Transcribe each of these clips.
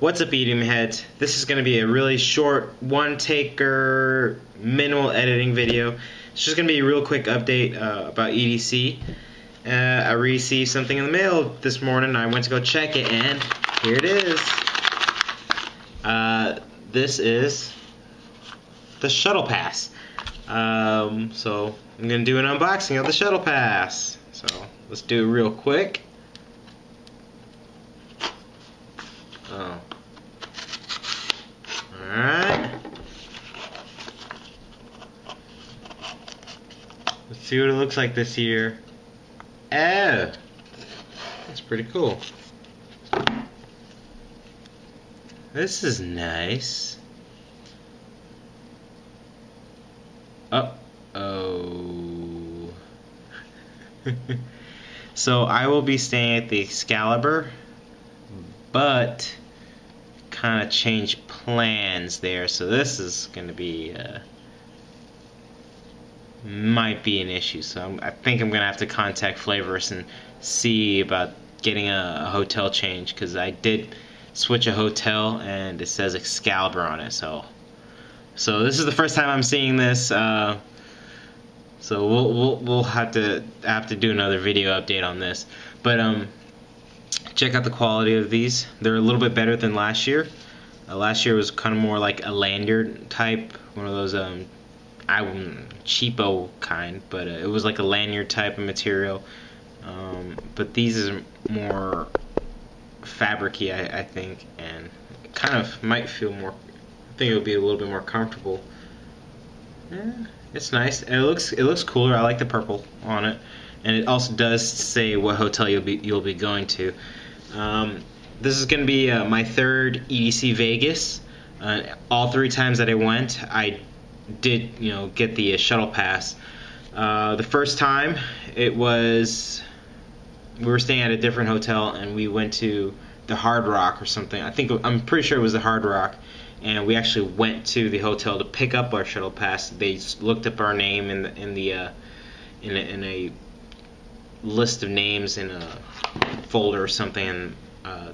What's up, Medium Heads? This is going to be a really short, one-taker, minimal editing video. It's just going to be a real quick update about EDC. I received something in the mail this morning. I went to go check it, and here it is. This is the shuttle pass. So I'm going to do an unboxing of the shuttle pass. So let's do it real quick. Oh. Alright. Let's see what it looks like this year. Oh! That's pretty cool. This is nice. Uh-oh. So I will be staying at the Excalibur, but kind of changed plans there, so this is going to be might be an issue. So I think I'm going to have to contact Flavorist and see about getting a hotel change, because I did switch a hotel and it says Excalibur on it. So this is the first time I'm seeing this. So we'll have to do another video update on this, but check out the quality of these. They're a little bit better than last year. Last year was kind of more like a lanyard type, one of those cheapo kind, but it was like a lanyard type of material. But these is more fabricy, I think, and it kind of might feel more. I think it would be a little bit more comfortable. Yeah, it's nice. And it looks cooler. I like the purple on it. And it also does say what hotel you'll be going to. This is going to be my third EDC Vegas. All three times that I went, I did get the shuttle pass. The first time we were staying at a different hotel, and we went to the Hard Rock or something. I'm pretty sure it was the Hard Rock, and we actually went to the hotel to pick up our shuttle pass. They looked up our name in a list of names in a folder or something, and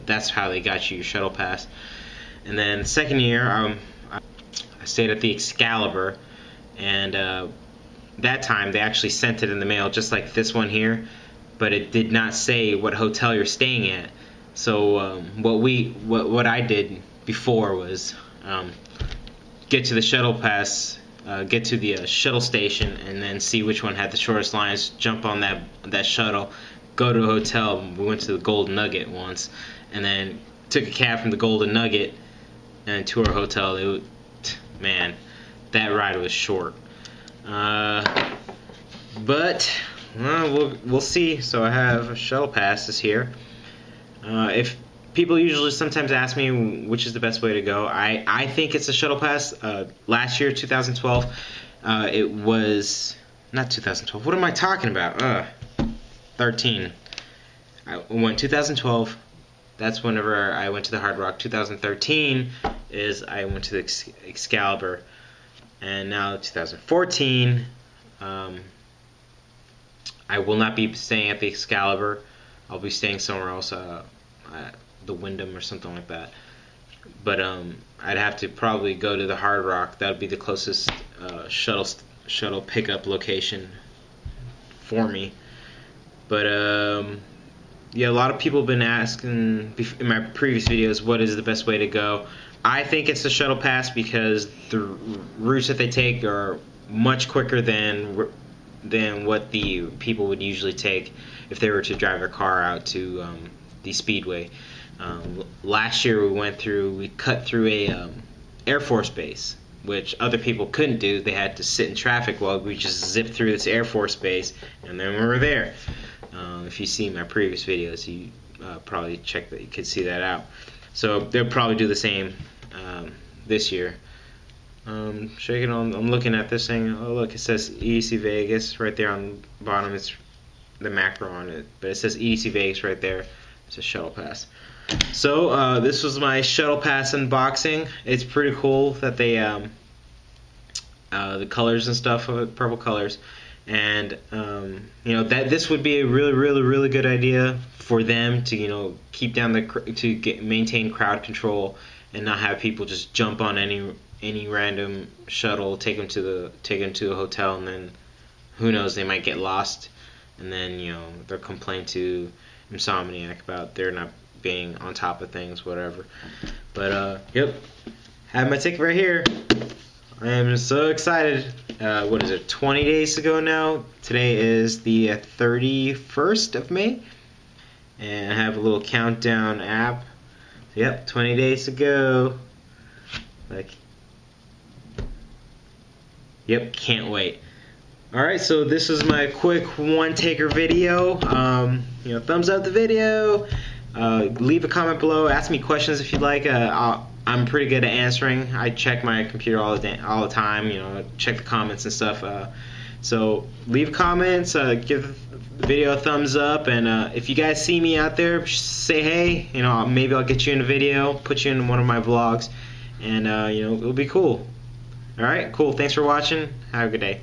that's how they got you your shuttle pass. And then second year, I stayed at the Excalibur, and that time they actually sent it in the mail just like this one here, but it did not say what hotel you're staying at. So what I did before was get to the shuttle pass, get to the shuttle station, and then see which one had the shortest lines, jump on that shuttle, go to a hotel. We went to the Golden Nugget once, and then took a cab from the Golden Nugget and to our hotel. Man, that ride was short. But we'll see. So I have a shuttle pass this here. If people usually sometimes ask me which is the best way to go, I think it's a shuttle pass. Last year, 2012, it was not 2012. What am I talking about? 13. I went 2012. That's whenever I went to the Hard Rock. 2013 is I went to the Excalibur, and now 2014. I will not be staying at the Excalibur. I'll be staying somewhere else. The Wyndham or something like that, but I'd have to probably go to the Hard Rock. That would be the closest shuttle pickup location for me. But yeah, a lot of people have been asking in my previous videos what is the best way to go. I think it's the shuttle pass, because the routes that they take are much quicker than what the people would usually take if they were to drive their car out to the speedway. Last year we cut through a Air Force base, which other people couldn't do. They had to sit in traffic while we just zipped through this Air Force base, and then we were there. If you see my previous videos, you probably check that, you could see that out. So they'll probably do the same this year. Shaking on, I'm looking at this thing. Oh look, it says EDC Vegas right there on the bottom. It's the macro on it, but it says EDC Vegas right there. It's a shuttle pass. So this was my shuttle pass unboxing. It's pretty cool that they the colors and stuff of it, purple colors, And, you know, that this would be a really good idea for them to, you know, keep down the, maintain crowd control and not have people just jump on any random shuttle, take them to a hotel, and then who knows, they might get lost. And then, you know, they'll complain to Insomniac about they're not being on top of things, whatever. But, yep, have my ticket right here. I am so excited. What is it, 20 days ago now? Today is the 31st of May. And I have a little countdown app. Yep, 20 days ago. Like, yep, can't wait. Alright, so this is my quick one-taker video. You know, thumbs up the video. Leave a comment below. Ask me questions if you'd like. I'm pretty good at answering. I check my computer all the time, you know, check the comments and stuff. So leave comments, give the video a thumbs up, and if you guys see me out there, say hey. You know, maybe I'll get you in a video, put you in one of my vlogs, and you know, it'll be cool. All right, cool. Thanks for watching. Have a good day.